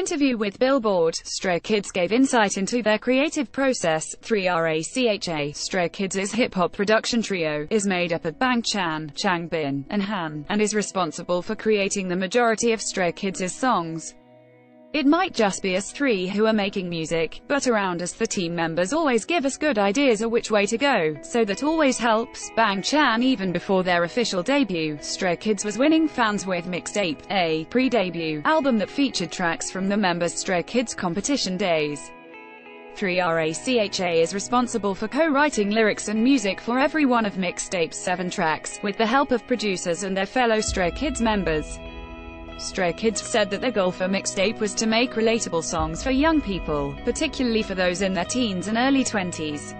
interview with Billboard, Stray Kids gave insight into their creative process. 3RACHA, Stray Kids' hip-hop production trio, is made up of Bang Chan, Changbin, and Han, and is responsible for creating the majority of Stray Kids' songs. It might just be us three who are making music, but around us the team members always give us good ideas of which way to go, so that always helps. Bang Chan, even before their official debut, Stray Kids was winning fans with Mixtape, a pre-debut album that featured tracks from the members' Stray Kids competition days. 3RACHA is responsible for co-writing lyrics and music for every one of Mixtape's 7 tracks, with the help of producers and their fellow Stray Kids members. Stray Kids said that their goal for Mixtape was to make relatable songs for young people, particularly for those in their teens and early 20s.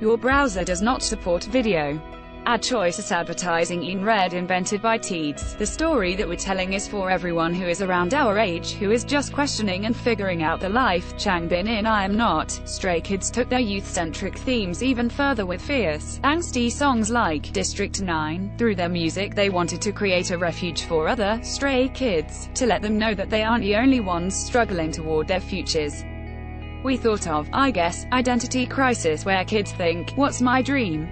Your browser does not support video. Ad choices advertising in red invented by Teeds. The story that we're telling is for everyone who is around our age, who is just questioning and figuring out the life. Changbin in I Am Not, Stray Kids took their youth-centric themes even further with fierce, angsty songs like District 9. Through their music they wanted to create a refuge for other Stray Kids, to let them know that they aren't the only ones struggling toward their futures. We thought of, I guess, identity crisis, where kids think, what's my dream?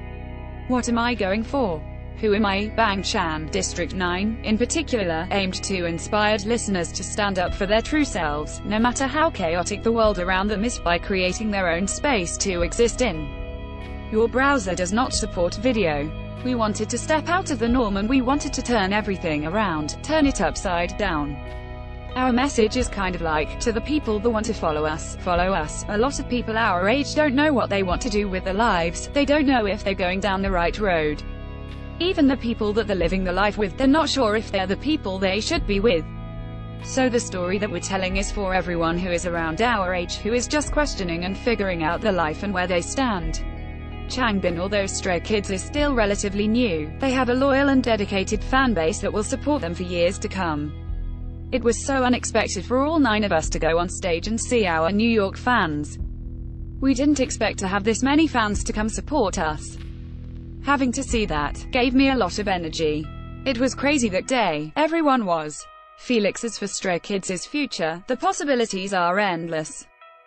What am I going for? Who am I? Bang Chan, District 9, in particular, aimed to inspire listeners to stand up for their true selves, no matter how chaotic the world around them is, by creating their own space to exist in. Your browser does not support video. We wanted to step out of the norm, and we wanted to turn everything around, turn it upside down. Our message is kind of like, to the people that want to follow us, follow us. A lot of people our age don't know what they want to do with their lives, they don't know if they're going down the right road. Even the people that they're living the life with, they're not sure if they're the people they should be with. So the story that we're telling is for everyone who is around our age, who is just questioning and figuring out their life and where they stand. Changbin, although Stray Kids is still relatively new, they have a loyal and dedicated fanbase that will support them for years to come. It was so unexpected for all 9 of us to go on stage and see our New York fans. We didn't expect to have this many fans to come support us. Having to see that gave me a lot of energy. It was crazy that day, everyone was. Felix, as for Stray Kids' future, the possibilities are endless.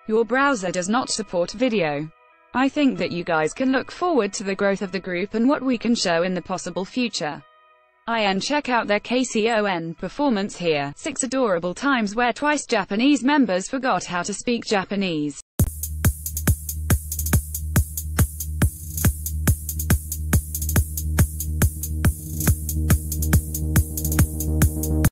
Your browser does not support video. I think that you guys can look forward to the growth of the group and what we can show in the possible future. And check out their KCON performance here, 6 adorable times where TWICE Japanese members forgot how to speak Japanese.